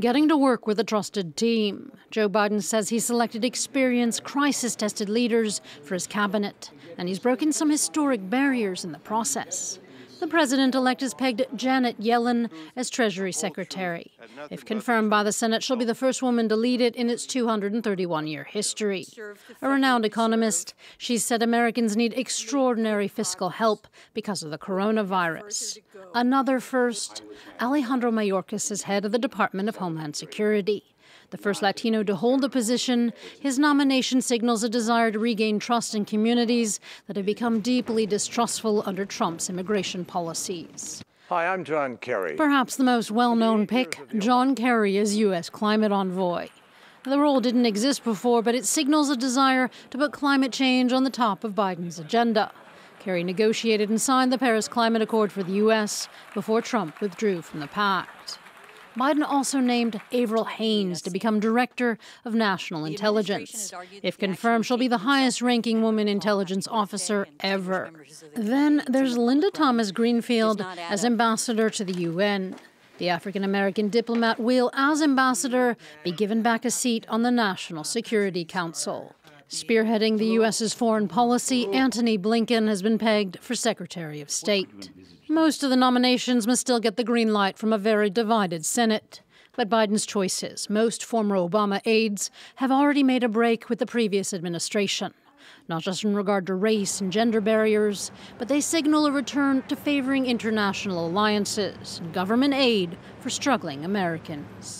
getting to work with a trusted team. Joe Biden says he selected experienced, crisis-tested leaders for his cabinet, and he's broken some historic barriers in the process. The president-elect has pegged Janet Yellen as Treasury Secretary. If confirmed by the Senate, she'll be the first woman to lead it in its 231-year history. A renowned economist, she said Americans need extraordinary fiscal help because of the coronavirus. Another first, Alejandro Mayorkas is head of the Department of Homeland Security. The first Latino to hold the position, his nomination signals a desire to regain trust in communities that have become deeply distrustful under Trump's immigration policies. Hi, I'm John Kerry. Perhaps the most well-known pick, John Kerry is U.S. climate envoy. The role didn't exist before, but it signals a desire to put climate change on the top of Biden's agenda. Kerry negotiated and signed the Paris Climate Accord for the U.S. before Trump withdrew from the pact. Biden also named Avril Haines to become Director of National Intelligence. If confirmed, she'll be the highest-ranking woman intelligence officer ever. Then there's Linda Thomas-Greenfield as ambassador to the UN. The African-American diplomat will, as ambassador, be given back a seat on the National Security Council. Spearheading the U.S.'s foreign policy, Antony Blinken has been pegged for Secretary of State. Most of the nominations must still get the green light from a very divided Senate. But Biden's choices, most former Obama aides, have already made a break with the previous administration, not just in regard to race and gender barriers, but they signal a return to favoring international alliances and government aid for struggling Americans.